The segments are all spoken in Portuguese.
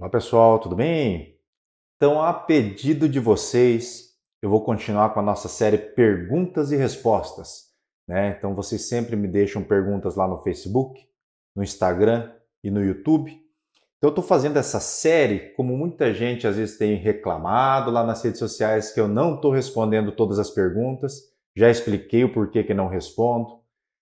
Olá pessoal, tudo bem? Então, a pedido de vocês, eu vou continuar com a nossa série Perguntas e Respostas, né? Então, vocês sempre me deixam perguntas lá no Facebook, no Instagram e no YouTube. Então, eu estou fazendo essa série, como muita gente às vezes tem reclamado lá nas redes sociais que eu não estou respondendo todas as perguntas. Já expliquei o porquê que não respondo.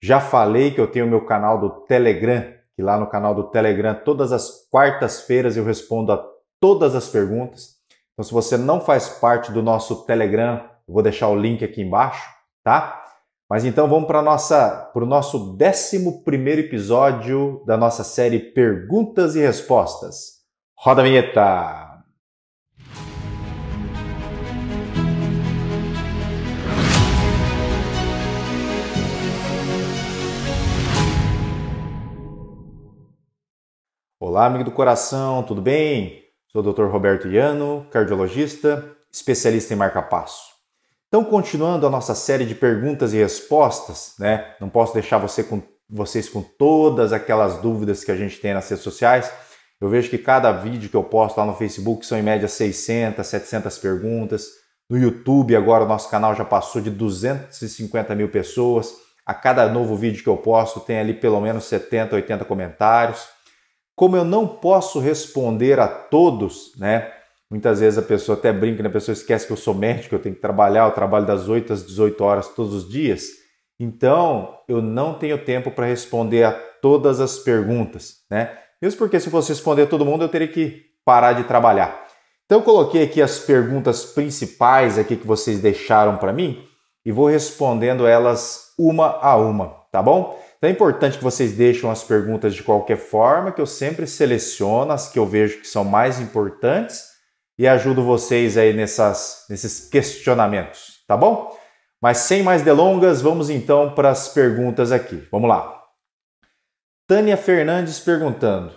Já falei que eu tenho o meu canal do Telegram, que lá no canal do Telegram, todas as quartas-feiras eu respondo a todas as perguntas. Então, se você não faz parte do nosso Telegram, eu vou deixar o link aqui embaixo, tá? Mas então vamos para o nosso 11º episódio da nossa série Perguntas e Respostas. Roda a vinheta! Olá, amigo do coração, tudo bem? Sou o Dr. Roberto Yano, cardiologista, especialista em marca-passo. Então, continuando a nossa série de perguntas e respostas, né? Não posso deixar vocês com todas aquelas dúvidas que a gente tem nas redes sociais. Eu vejo que cada vídeo que eu posto lá no Facebook são em média 600, 700 perguntas. No YouTube, agora o nosso canal já passou de 250 mil pessoas. A cada novo vídeo que eu posto tem ali pelo menos 70, 80 comentários. Como eu não posso responder a todos, né? Muitas vezes a pessoa até brinca, né? A pessoa esquece que eu sou médico, eu tenho que trabalhar, eu trabalho das 8 às 18 horas todos os dias. Então, eu não tenho tempo para responder a todas as perguntas, né? Mesmo porque se eu fosse responder a todo mundo, eu teria que parar de trabalhar. Então, eu coloquei aqui as perguntas principais aqui que vocês deixaram para mim e vou respondendo elas uma a uma, tá bom? Então é importante que vocês deixem as perguntas de qualquer forma, que eu sempre seleciono as que eu vejo que são mais importantes e ajudo vocês aí nesses questionamentos, tá bom? Mas sem mais delongas, vamos então para as perguntas aqui. Vamos lá. Tânia Fernandes perguntando: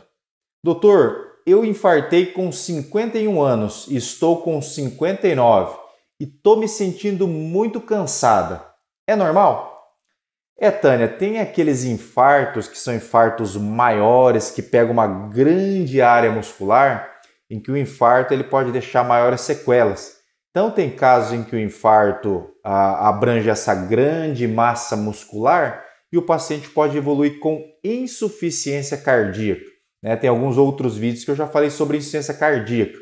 doutor, eu infartei com 51 anos e estou com 59 e estou me sentindo muito cansada. É normal? É, Tânia, tem aqueles infartos que são infartos maiores, que pegam uma grande área muscular, em que o infarto ele pode deixar maiores sequelas. Então, tem casos em que o infarto abrange essa grande massa muscular e o paciente pode evoluir com insuficiência cardíaca, né? Tem alguns outros vídeos que eu já falei sobre insuficiência cardíaca.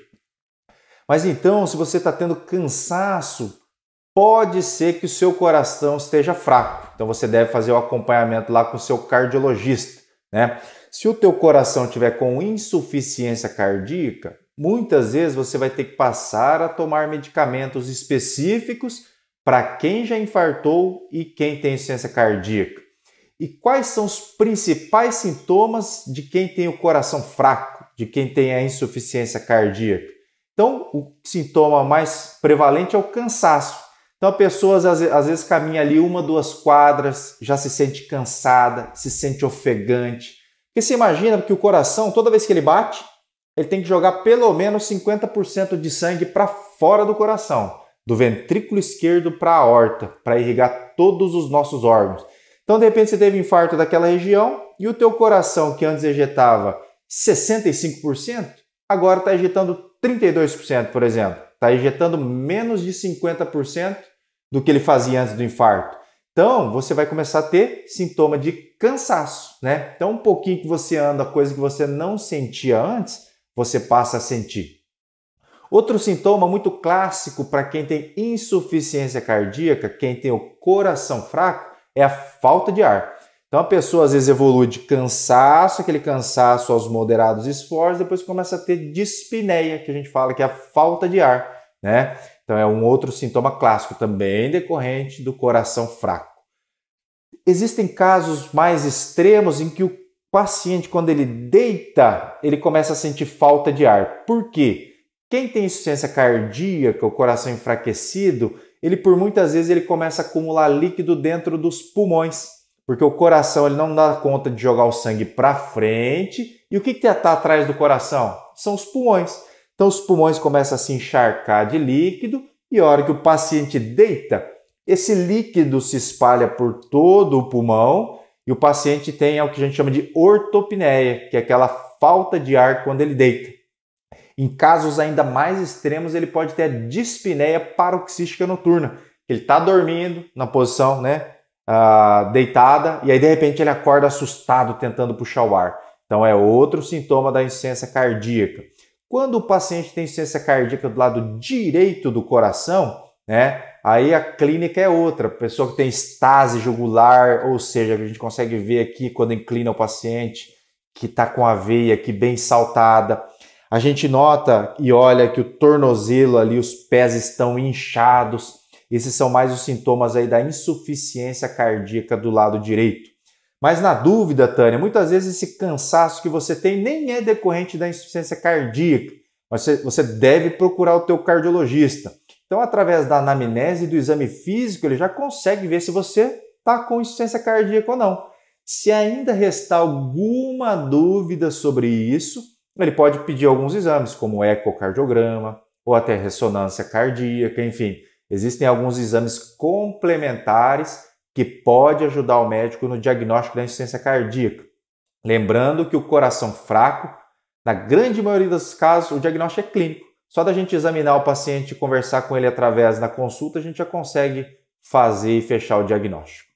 Mas então, se você está tendo cansaço, pode ser que o seu coração esteja fraco. Então você deve fazer o acompanhamento lá com o seu cardiologista, né? Se o teu coração tiver com insuficiência cardíaca, muitas vezes você vai ter que passar a tomar medicamentos específicos para quem já infartou e quem tem insuficiência cardíaca. E quais são os principais sintomas de quem tem o coração fraco, de quem tem a insuficiência cardíaca? Então, o sintoma mais prevalente é o cansaço. Então, a pessoa às vezes caminha ali uma, duas quadras, já se sente cansada, se sente ofegante. Porque você imagina que o coração, toda vez que ele bate, ele tem que jogar pelo menos 50% de sangue para fora do coração, do ventrículo esquerdo para a aorta, para irrigar todos os nossos órgãos. Então, de repente, você teve infarto daquela região e o teu coração, que antes ejetava 65%, agora está ejetando 32%, por exemplo. Está ejetando menos de 50% do que ele fazia antes do infarto. Então, você vai começar a ter sintoma de cansaço, né? Então, um pouquinho que você anda, coisa que você não sentia antes, você passa a sentir. Outro sintoma muito clássico para quem tem insuficiência cardíaca, quem tem o coração fraco, é a falta de ar. Então, a pessoa às vezes evolui de cansaço, aquele cansaço aos moderados esforços, depois começa a ter dispneia, que a gente fala que é a falta de ar, né? Então, é um outro sintoma clássico também decorrente do coração fraco. Existem casos mais extremos em que o paciente, quando ele deita, ele começa a sentir falta de ar. Por quê? Quem tem insuficiência cardíaca, o coração enfraquecido, ele por muitas vezes ele começa a acumular líquido dentro dos pulmões. Porque o coração ele não dá conta de jogar o sangue para frente. E o que está atrás do coração? São os pulmões. Então, os pulmões começam a se encharcar de líquido e a hora que o paciente deita, esse líquido se espalha por todo o pulmão e o paciente tem o que a gente chama de ortopneia, que é aquela falta de ar quando ele deita. Em casos ainda mais extremos, ele pode ter a dispneia paroxística noturna. Ele está dormindo na posição, né, deitada, e aí de repente ele acorda assustado tentando puxar o ar. Então é outro sintoma da insuficiência cardíaca. Quando o paciente tem insuficiência cardíaca do lado direito do coração, né, aí a clínica é outra. Pessoa que tem estase jugular, ou seja, a gente consegue ver aqui quando inclina o paciente que está com a veia aqui bem saltada. A gente nota e olha que o tornozelo ali, os pés estão inchados. Esses são mais os sintomas aí da insuficiência cardíaca do lado direito. Mas na dúvida, Tânia, muitas vezes esse cansaço que você tem nem é decorrente da insuficiência cardíaca. Você deve procurar o teu cardiologista. Então, através da anamnese e do exame físico, ele já consegue ver se você está com insuficiência cardíaca ou não. Se ainda restar alguma dúvida sobre isso, ele pode pedir alguns exames, como ecocardiograma ou até ressonância cardíaca, enfim. Existem alguns exames complementares que pode ajudar o médico no diagnóstico da insuficiência cardíaca. Lembrando que o coração fraco, na grande maioria dos casos, o diagnóstico é clínico. Só da gente examinar o paciente e conversar com ele através da consulta, a gente já consegue fazer e fechar o diagnóstico.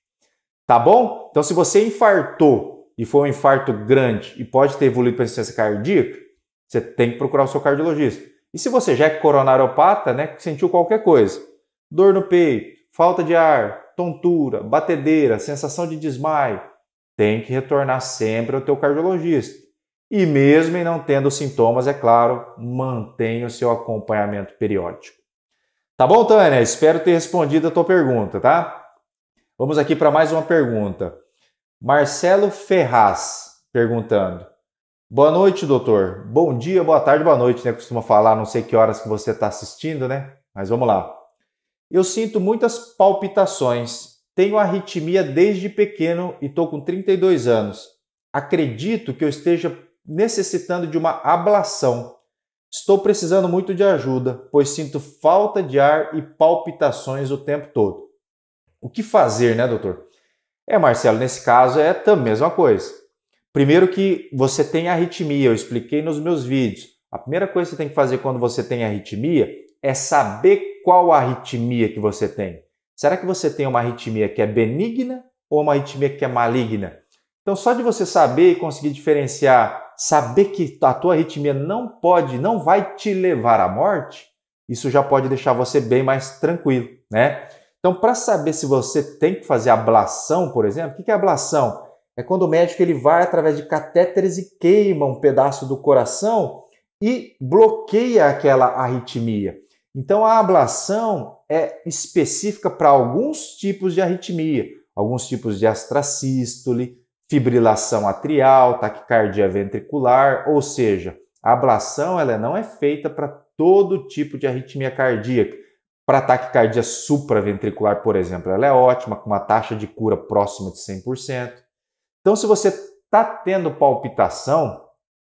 Tá bom? Então, se você infartou e foi um infarto grande e pode ter evoluído para insuficiência cardíaca, você tem que procurar o seu cardiologista. E se você já é coronariopata, né, que sentiu qualquer coisa, dor no peito, falta de ar, tontura, batedeira, sensação de desmaio, tem que retornar sempre ao teu cardiologista. E mesmo em não tendo sintomas, é claro, mantenha o seu acompanhamento periódico. Tá bom, Tânia? Espero ter respondido a tua pergunta, tá? Vamos aqui para mais uma pergunta. Marcelo Ferraz perguntando. Boa noite, doutor. Bom dia, boa tarde, boa noite, né? Costuma falar, não sei que horas que você está assistindo, né? Mas vamos lá. Eu sinto muitas palpitações, tenho arritmia desde pequeno e estou com 32 anos. Acredito que eu esteja necessitando de uma ablação. Estou precisando muito de ajuda, pois sinto falta de ar e palpitações o tempo todo. O que fazer, né, doutor? É, Marcelo, nesse caso é a mesma coisa. Primeiro que você tem arritmia, eu expliquei nos meus vídeos. A primeira coisa que você tem que fazer quando você tem arritmia é saber qual arritmia que você tem. Será que você tem uma arritmia que é benigna ou uma arritmia que é maligna? Então, só de você saber e conseguir diferenciar, saber que a tua arritmia não vai te levar à morte, isso já pode deixar você bem mais tranquilo, né? Então, para saber se você tem que fazer ablação, por exemplo, o que é ablação? É quando o médico ele vai através de catéteres e queima um pedaço do coração e bloqueia aquela arritmia. Então, a ablação é específica para alguns tipos de arritmia, alguns tipos de astracístole, fibrilação atrial, taquicardia ventricular, ou seja, a ablação ela não é feita para todo tipo de arritmia cardíaca. Para taquicardia supraventricular, por exemplo, ela é ótima, com uma taxa de cura próxima de 100%. Então, se você está tendo palpitação,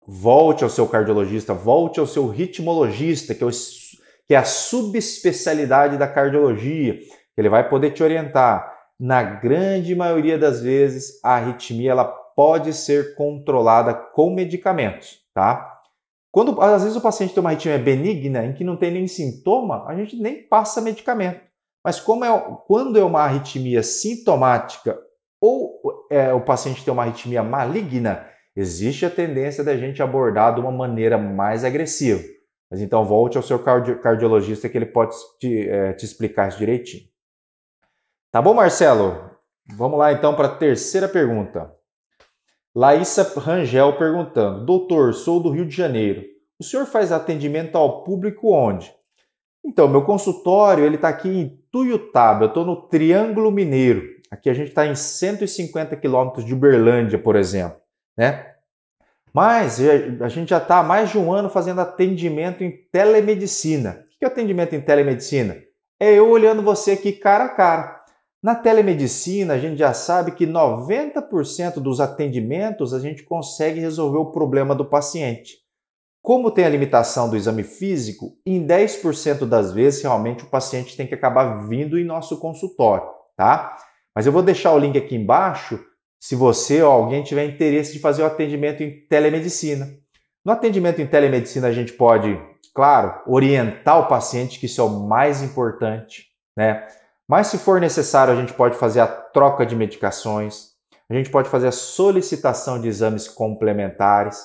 volte ao seu cardiologista, volte ao seu ritmologista, que é a subespecialidade da cardiologia. Ele vai poder te orientar. Na grande maioria das vezes, a arritmia ela pode ser controlada com medicamentos, tá? Quando, às vezes, o paciente tem uma arritmia benigna, em que não tem nem sintoma, a gente nem passa medicamento. Mas quando é uma arritmia sintomática, ou o paciente tem uma arritmia maligna, existe a tendência da gente abordar de uma maneira mais agressiva. Mas então volte ao seu cardiologista que ele pode te explicar isso direitinho. Tá bom, Marcelo? Vamos lá então para a terceira pergunta. Laísa Rangel perguntando, doutor, sou do Rio de Janeiro. O senhor faz atendimento ao público onde? Então, meu consultório ele está aqui em Ituiutaba, eu estou no Triângulo Mineiro. Aqui a gente está em 150 quilômetros de Uberlândia, por exemplo, né? Mas a gente já está há mais de um ano fazendo atendimento em telemedicina. O que é atendimento em telemedicina? É eu olhando você aqui cara a cara. Na telemedicina, a gente já sabe que 90% dos atendimentos a gente consegue resolver o problema do paciente. Como tem a limitação do exame físico, em 10% das vezes, realmente, o paciente tem que acabar vindo em nosso consultório, tá? Mas eu vou deixar o link aqui embaixo se você ou alguém tiver interesse de fazer o atendimento em telemedicina. No atendimento em telemedicina, a gente pode, claro, orientar o paciente, que isso é o mais importante, né? Mas se for necessário, a gente pode fazer a troca de medicações, a gente pode fazer a solicitação de exames complementares,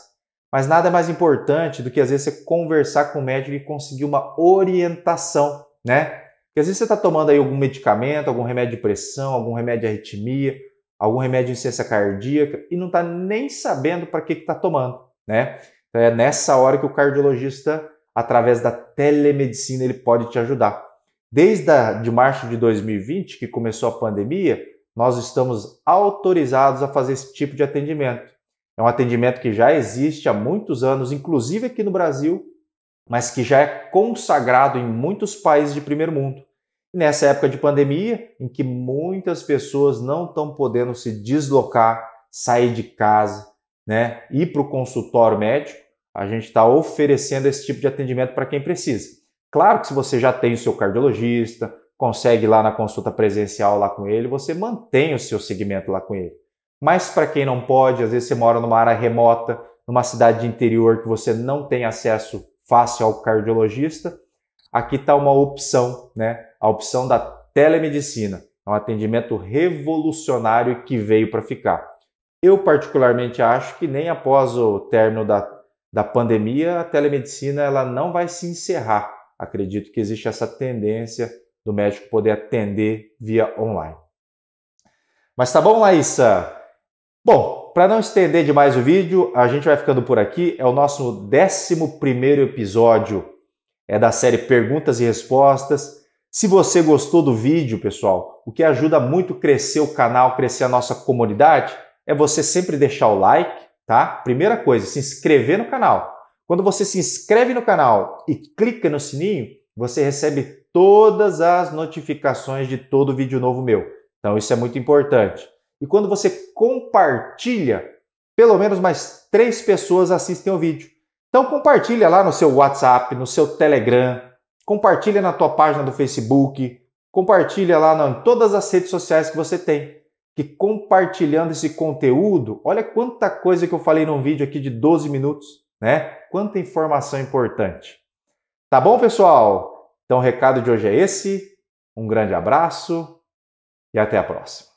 mas nada mais importante do que, às vezes, você conversar com o médico e conseguir uma orientação, né? Porque, às vezes, você está tomando aí algum medicamento, algum remédio de pressão, algum remédio de arritmia, algum remédio de insuficiência cardíaca e não está nem sabendo para que está tomando, né? Então, é nessa hora que o cardiologista, através da telemedicina, ele pode te ajudar. Desde de março de 2020, que começou a pandemia, nós estamos autorizados a fazer esse tipo de atendimento. É um atendimento que já existe há muitos anos, inclusive aqui no Brasil, mas que já é consagrado em muitos países de primeiro mundo. E nessa época de pandemia, em que muitas pessoas não estão podendo se deslocar, sair de casa, né, ir para o consultório médico, a gente está oferecendo esse tipo de atendimento para quem precisa. Claro que se você já tem o seu cardiologista, consegue ir lá na consulta presencial lá com ele, você mantém o seu segmento lá com ele. Mas para quem não pode, às vezes você mora numa área remota, numa cidade de interior que você não tem acesso fácil ao cardiologista, aqui está uma opção, né? A opção da telemedicina. É um atendimento revolucionário que veio para ficar. Eu particularmente acho que nem após o término da pandemia, a telemedicina ela não vai se encerrar. Acredito que existe essa tendência do médico poder atender via online. Mas tá bom, Laísa? Bom, para não estender demais o vídeo, a gente vai ficando por aqui. É o nosso 11º episódio da série Perguntas e Respostas. Se você gostou do vídeo, pessoal, o que ajuda muito a crescer o canal, crescer a nossa comunidade, é você sempre deixar o like, tá? Primeira coisa, se inscrever no canal. Quando você se inscreve no canal e clica no sininho, você recebe todas as notificações de todo vídeo novo meu. Então isso é muito importante. E quando você compartilha, pelo menos mais 3 pessoas assistem o vídeo. Então compartilha lá no seu WhatsApp, no seu Telegram, compartilha na tua página do Facebook, compartilha lá em todas as redes sociais que você tem. Que compartilhando esse conteúdo, olha quanta coisa que eu falei num vídeo aqui de 12 minutos, né? Quanta informação importante. Tá bom, pessoal? Então, o recado de hoje é esse. Um grande abraço e até a próxima.